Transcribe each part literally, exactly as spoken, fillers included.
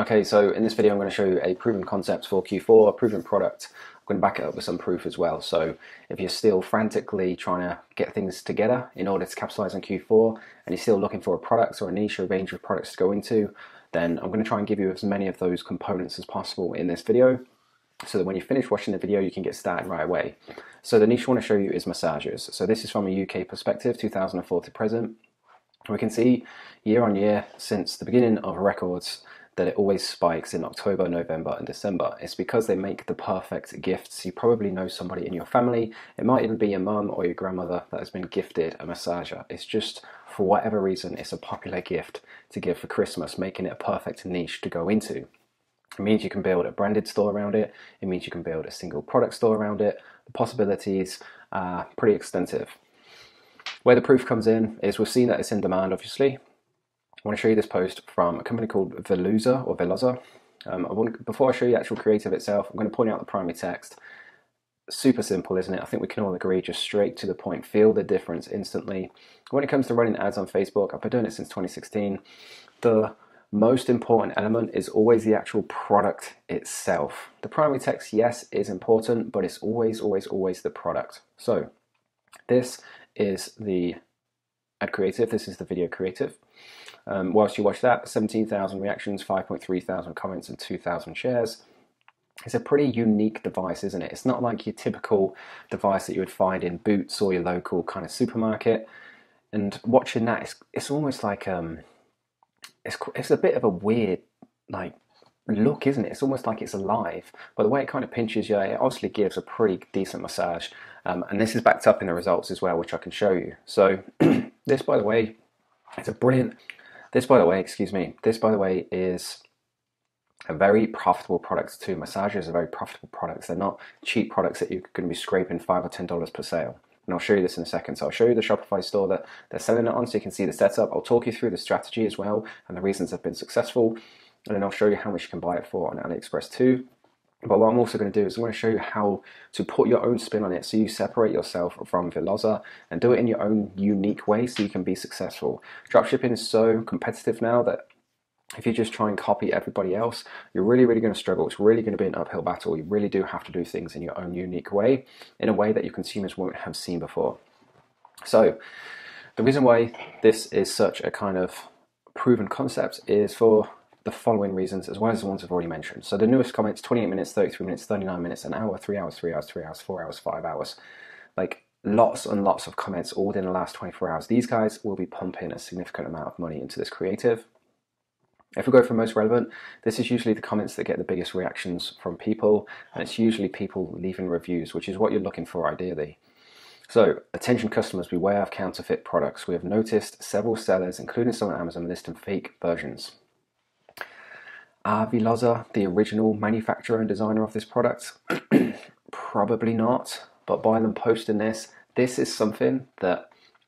Okay, so in this video I'm going to show you a proven concept for Q four, a proven product. I'm going to back it up with some proof as well. So if you're still frantically trying to get things together in order to capitalize on Q four, and you're still looking for a product or a niche or a range of products to go into, then I'm going to try and give you as many of those components as possible in this video, so that when you finish watching the video, you can get started right away. So the niche I want to show you is massages. So this is from a U K perspective, two thousand four to present. We can see year on year since the beginning of records that it always spikes in October, November and December. It's because they make the perfect gifts. You probably know somebody in your family. It might even be your mum or your grandmother that has been gifted a massager. It's just, for whatever reason, it's a popular gift to give for Christmas, making it a perfect niche to go into. It means you can build a branded store around it. It means you can build a single product store around it. The possibilities are pretty extensive. Where the proof comes in is we've seen that it's in demand, obviously. I want to show you this post from a company called Veluza or Veluza. Um, I want, before I show you the actual creative itself, I'm going to point out the primary text. Super simple, isn't it? I think we can all agree, just straight to the point, feel the difference instantly. When it comes to running ads on Facebook, I've been doing it since twenty sixteen. The most important element is always the actual product itself. The primary text, yes, is important, but it's always, always, always the product. So this is the ad creative, this is the video creative. Um, whilst you watch that, seventeen thousand reactions, five point three thousand comments and two thousand shares. It's a pretty unique device, isn't it? It's not like your typical device that you would find in Boots or your local kind of supermarket. And watching that, it's, it's almost like, um, it's, it's a bit of a weird like look, isn't it? It's almost like it's alive, but the way it kind of pinches you, it obviously gives a pretty decent massage. Um, and this is backed up in the results as well, which I can show you. So this, by the way, it's a brilliant... This, by the way, excuse me, this, by the way, is a very profitable product too. Massages are very profitable products. They're not cheap products that you're going to be scraping five or ten dollars per sale. And I'll show you this in a second. So I'll show you the Shopify store that they're selling it on so you can see the setup. I'll talk you through the strategy as well and the reasons they've been successful. And then I'll show you how much you can buy it for on AliExpress too. But what I'm also going to do is I'm going to show you how to put your own spin on it so you separate yourself from Veluza and do it in your own unique way so you can be successful. Dropshipping is so competitive now that if you just try and copy everybody else, you're really, really going to struggle. It's really going to be an uphill battle. You really do have to do things in your own unique way, in a way that your consumers won't have seen before. So the reason why this is such a kind of proven concept is for the following reasons, as well as the ones I've already mentioned. So the newest comments, twenty-eight minutes, thirty-three minutes, thirty-nine minutes, an hour, three hours, three hours, three hours, four hours, five hours. Like lots and lots of comments all in the last twenty-four hours. These guys will be pumping a significant amount of money into this creative. If we go for most relevant, this is usually the comments that get the biggest reactions from people, and it's usually people leaving reviews, which is what you're looking for ideally. So, attention customers, beware of counterfeit products. We have noticed several sellers, including some on Amazon, listing fake versions. Are Veluza the original manufacturer and designer of this product? Probably not, but by them posting this, this is something that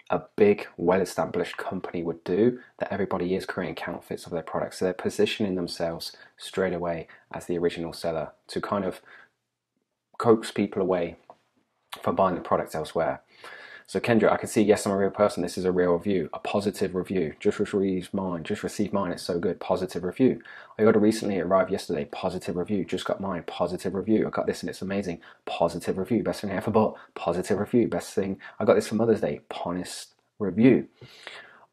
a big, well-established company would do, that everybody is creating counterfeits of their products. So they're positioning themselves straight away as the original seller to kind of coax people away from buying the product elsewhere. So Kendra, I can see, yes, I'm a real person. This is a real review, a positive review. Just received mine, just received mine. It's so good, positive review. I ordered recently, arrived yesterday, positive review. Just got mine, positive review. I got this and it's amazing, positive review. Best thing I ever bought, positive review. Best thing, I got this for Mother's Day, honest review.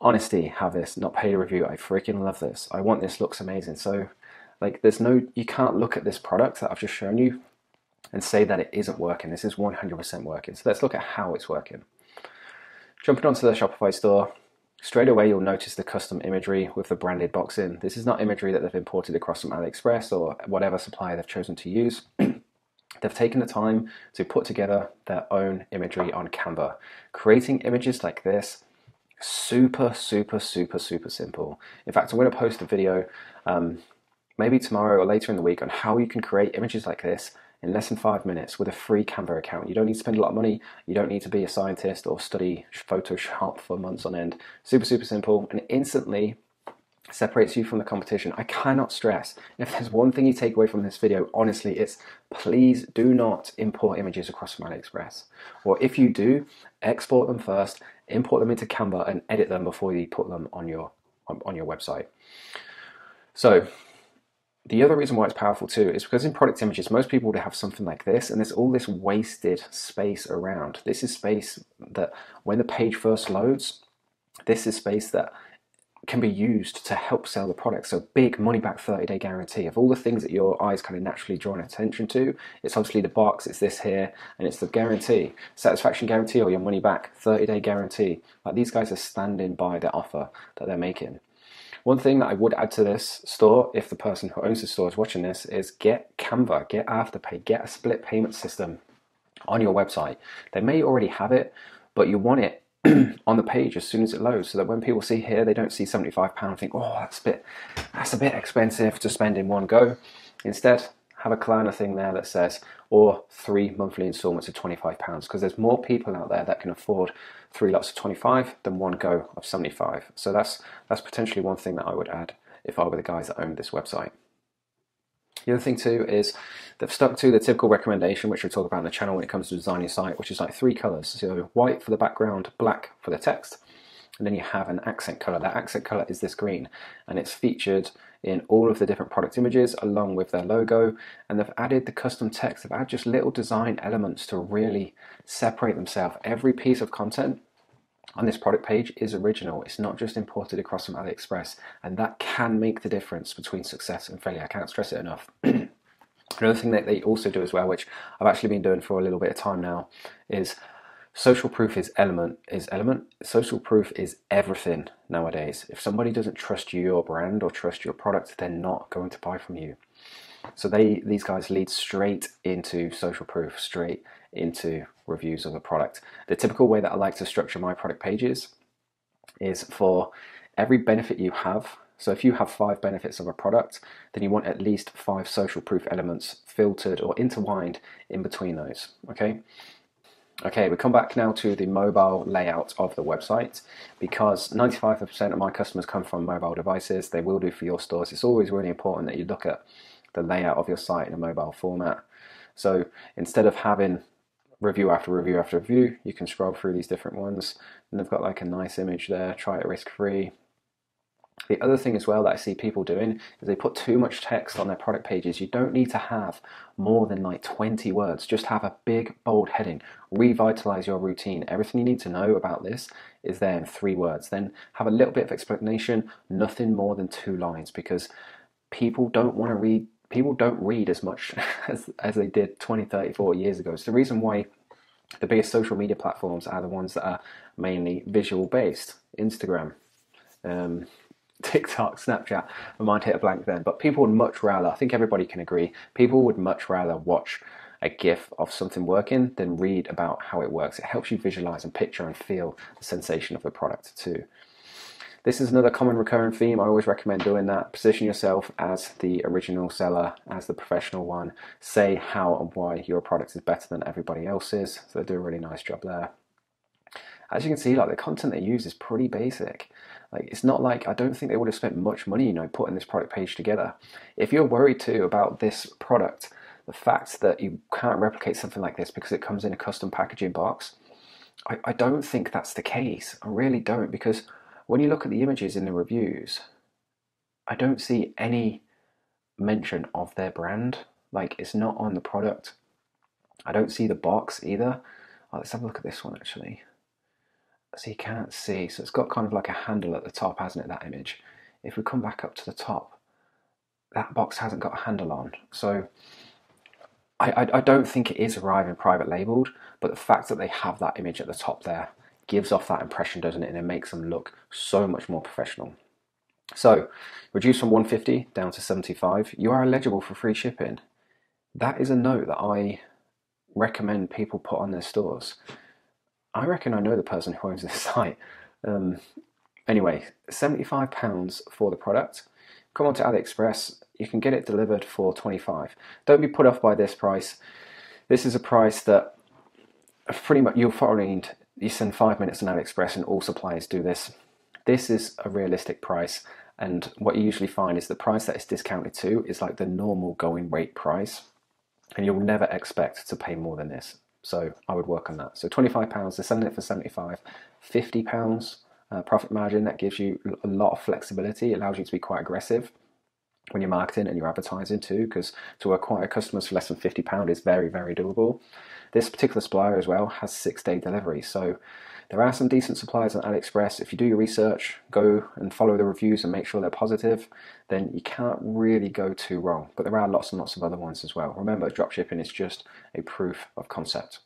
Honesty, have this, not paid a review. I freaking love this. I want this, looks amazing. So like there's no, you can't look at this product that I've just shown you and say that it isn't working. This is one hundred percent working. So let's look at how it's working. Jumping onto the Shopify store, straight away you'll notice the custom imagery with the branded box in. This is not imagery that they've imported across from AliExpress or whatever supplier they've chosen to use. They've taken the time to put together their own imagery on Canva. Creating images like this, super, super, super, super simple. In fact, I'm going to post a video um, maybe tomorrow or later in the week on how you can create images like this in less than five minutes with a free Canva account. You don't need to spend a lot of money. You don't need to be a scientist or study Photoshop for months on end. Super, super simple, and instantly separates you from the competition. I cannot stress, if there's one thing you take away from this video, honestly, it's please do not import images across from AliExpress. Or if you do, export them first, import them into Canva and edit them before you put them on your, on, on your website. So The other reason why it's powerful too is because in product images, most people would have something like this, and there's all this wasted space around. This is space that when the page first loads, this is space that can be used to help sell the product. So big money back thirty day guarantee of all the things that your eyes kind of naturally drawn attention to. It's obviously the box, it's this here, and it's the guarantee. Satisfaction guarantee or your money back thirty day guarantee. Like, these guys are standing by their offer that they're making. One thing that I would add to this store, if the person who owns the store is watching this, is get Canva, get Afterpay, get a split payment system on your website. They may already have it, but you want it on the page as soon as it loads, so that when people see here, they don't see seventy-five pounds think, oh, that's a bit that's a bit expensive to spend in one go. Instead, have a Klarna thing there that says, or three monthly installments of twenty-five pounds, because there's more people out there that can afford three lots of twenty-five than one go of seventy-five. So that's that's potentially one thing that I would add if I were the guys that owned this website. The other thing too is they've stuck to the typical recommendation, which we talk about on the channel when it comes to designing your site, which is like three colors. So white for the background, black for the text, and then you have an accent color. That accent color is this green, and it's featured in all of the different product images along with their logo. And they've added the custom text. They've added just little design elements to really separate themselves. Every piece of content on this product page is original. It's not just imported across from AliExpress, and that can make the difference between success and failure. I can't stress it enough. Another thing that they also do as well, which I've actually been doing for a little bit of time now, is social proof is element is element. Social proof is everything nowadays. If somebody doesn't trust your brand or trust your product, they're not going to buy from you. So they these guys lead straight into social proof, straight into reviews of the product. The typical way that I like to structure my product pages is for every benefit you have. So if you have five benefits of a product, then you want at least five social proof elements filtered or intertwined in between those. Okay. Okay, we come back now to the mobile layout of the website, because ninety-five percent of my customers come from mobile devices. They will do for your stores. It's always really important that you look at the layout of your site in a mobile format. So instead of having review after review after review, you can scroll through these different ones, and they've got like a nice image there, try it risk-free. The other thing as well that I see people doing is they put too much text on their product pages. You don't need to have more than like twenty words. Just have a big, bold heading. Revitalize your routine. Everything you need to know about this is there in three words. Then have a little bit of explanation, nothing more than two lines, because people don't want to read, people don't read as much as, as they did twenty, thirty, forty years ago. It's the reason why the biggest social media platforms are the ones that are mainly visual based. Instagram, um, TikTok, Snapchat, I might hit a blank then, but people would much rather, I think everybody can agree, people would much rather watch a GIF of something working than read about how it works. It helps you visualize and picture and feel the sensation of the product too. This is another common recurring theme. I always recommend doing that. Position yourself as the original seller, as the professional one. Say how and why your product is better than everybody else's. So they do a really nice job there. As you can see, like, the content they use is pretty basic. Like, it's not like, I don't think they would have spent much money, you know, putting this product page together. If you're worried too about this product, the fact that you can't replicate something like this because it comes in a custom packaging box, I, I don't think that's the case. I really don't, because when you look at the images in the reviews, I don't see any mention of their brand. Like, it's not on the product. I don't see the box either. Oh, let's have a look at this one actually. So you can't see, so it's got kind of like a handle at the top, hasn't it, that image? If we come back up to the top, that box hasn't got a handle on. So I, I, I don't think it is arriving private labeled, but the fact that they have that image at the top there gives off that impression, doesn't it? And it makes them look so much more professional. So reduce from one hundred fifty down to seventy-five. You are eligible for free shipping. That is a note that I recommend people put on their stores. I reckon I know the person who owns this site. Um, anyway, seventy-five pounds for the product. Come on to AliExpress, you can get it delivered for twenty-five pounds. Don't be put off by this price. This is a price that pretty much you'll find, you send five minutes on AliExpress and all suppliers do this. This is a realistic price, and what you usually find is the price that it's discounted to is like the normal going rate price, and you'll never expect to pay more than this. So I would work on that. So twenty-five pounds, they're selling it for seventy-five pounds, fifty pounds uh, profit margin. That gives you a lot of flexibility, allows you to be quite aggressive. when you're marketing and you're advertising too, because to acquire customers for less than fifty pounds is very, very doable. This particular supplier as well has six-day delivery, so there are some decent suppliers on AliExpress. If you do your research, go and follow the reviews and make sure they're positive, then you can't really go too wrong. But there are lots and lots of other ones as well. Remember, dropshipping is just a proof of concept.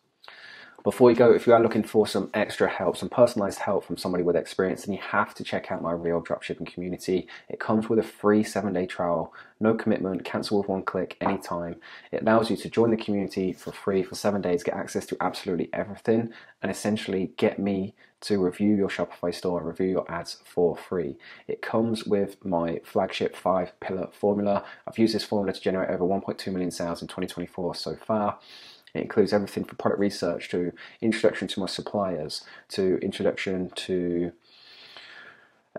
Before you go, if you are looking for some extra help, some personalized help from somebody with experience, then you have to check out my Real Dropshipping community. It comes with a free seven-day trial, no commitment, cancel with one click anytime. It allows you to join the community for free for seven days, get access to absolutely everything, and essentially get me to review your Shopify store and review your ads for free. It comes with my flagship five pillar formula. I've used this formula to generate over one point two million sales in twenty twenty-four so far. It includes everything from product research to introduction to my suppliers, to introduction to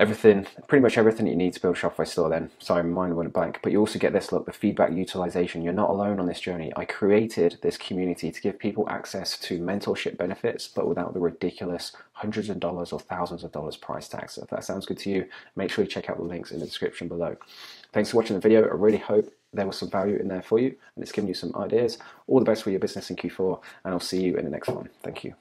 everything, pretty much everything that you need to build a Shopify store then. Sorry, my mind went blank. But you also get this, look, the feedback utilization. You're not alone on this journey. I created this community to give people access to mentorship benefits, but without the ridiculous hundreds of dollars or thousands of dollars price tag. So if that sounds good to you, make sure you check out the links in the description below. Thanks for watching the video. I really hope there was some value in there for you and it's given you some ideas. All the best for your business in Q four, and I'll see you in the next one. Thank you.